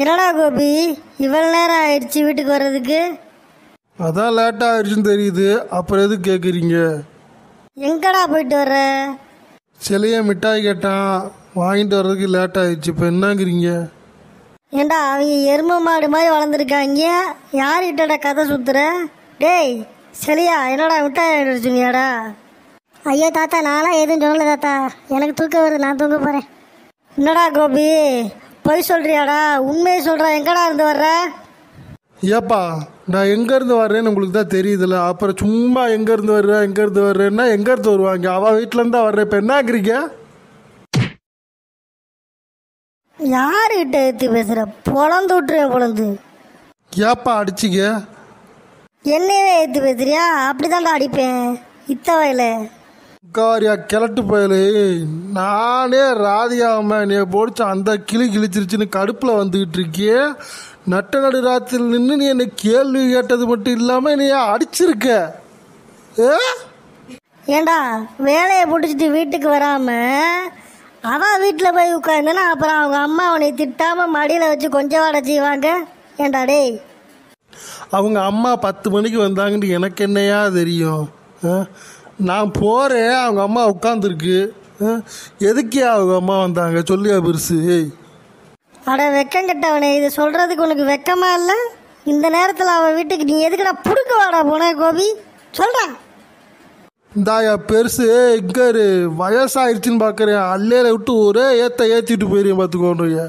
என்னடா கோபி இவ்வளவு நேரம் ஆயிடுச்சு வீட்டுக்கு வர்றதுக்கு? அதான் லேட்டாக ஆயிடுச்சுன்னு தெரியுது, அப்புறம் எது கேட்குறீங்க? எங்கடா போயிட்டு வர்ற? சிலையை மிட்டாய் கேட்டான், வாங்கிட்டு வர்றதுக்கு லேட் ஆயிடுச்சு. இப்போ என்னங்கிறீங்க? ஏண்டா அவங்க எருமை மாடு மாதிரி வளர்ந்துருக்காங்க, யார்கிட்டடா கதை சுற்றுற? டேய் சிலையா, என்னடா மிட்டாய் வாங்கிட்டு வர சொன்னியாடா? ஐயோ தாத்தா, நானாக எதுவும் சொல்லலை தாத்தா, எனக்கு தூக்கம் வருது, நான் தூங்க போகிறேன். என்னடா கோபி போய் சொல்கிறியாடா? உண்மையை சொல்கிறா, எங்கடா இருந்து வர்ற? ஏப்பா நான் எங்கேருந்து வர்றேன்னு உங்களுக்கு தான் தெரியுதுல்ல, அப்புறம் சும்மா எங்கேருந்து வர்றேன் எங்கேருந்து வர்றேன்னா எங்கேருந்து வருவாங்க? அவள் வீட்டிலேருந்து தான் வர்றேன். இப்போ என்னாக்குறீங்க? யாருக்கிட்ட எடுத்து பேசுகிற? பொழந்து விட்டுருவேன் பொழந்து. ஏப்பா அடிச்சிக்க? என்னையே எடுத்து பேசுறியா? அப்படி தான்டா அடிப்பேன் இத்தவையில். முக்காரியா கிளட்டு போயலே, நானே ராதியாம நீ போடிச்ச அந்த கிளி கிழிச்சிருச்சுன்னு கடுப்பில் வந்துக்கிட்டு இருக்கியே. நட்ட நடு ராத்திரில் நின்று நீ என்னை கேள்வி கேட்டது மட்டும் இல்லாமல் நீ அடிச்சிருக்க. ஏண்டா வேலையை பிடிச்சிட்டு வீட்டுக்கு வராமல் அவன் வீட்டில் போய் உட்காந்துன்னா அப்புறம் அவங்க அம்மா அவனை திட்டாமல் மடியில் வச்சு கொஞ்சம் வாட செய்வாங்க. ஏண்டா டேய், அவங்க அம்மா 10 மணிக்கு வந்தாங்கன்னு எனக்கு என்னையா தெரியும்? நான் போகிறேன், அவங்க அம்மா உட்காந்துருக்கு, எதுக்கே அவங்க அம்மா வந்தாங்க சொல்லியா பெருசு? ஏய் அட வெக்கங்கட்டவனே, இதை சொல்கிறதுக்கு உனக்கு வெக்கமா இல்லை? இந்த நேரத்தில் அவன் வீட்டுக்கு நீ எதுக்குடா புடுக்க வாடா போனே கோபி? சொல்கிறேன் இந்தாயா பெருசு, இங்கே வயசாகிடுச்சின்னு பார்க்குறேன், அல்லையில விட்டு ஒரே ஏற்ற ஏற்றிட்டு போயிடுறேன் பார்த்துக்கோன்றியா?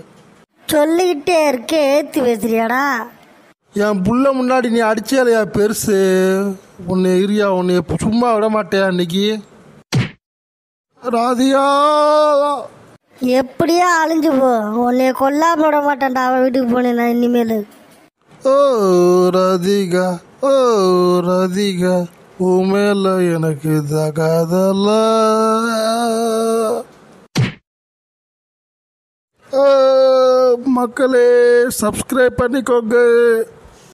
சொல்லிக்கிட்டே இருக்க ஏற்றி பேசுறியாடா? என் புள்ள முன்னாடி நீ அடிச்சேலையா பெருசு? உன்னை இரியா, உன்னை சும்மா விட மாட்டேயா இன்னைக்கு? ராதியா எப்படியா அழிஞ்சு போ, உன்னைய கொல்லாம விட மாட்டேன்டா அவன் வீட்டுக்கு போனேன் நான் இனிமேல். ஓ ராதிகா, ஓ ராதிகா, உமேல எனக்கு தகாதல்ல. மக்களே சப்ஸ்கிரைப் பண்ணிக்கோங்க.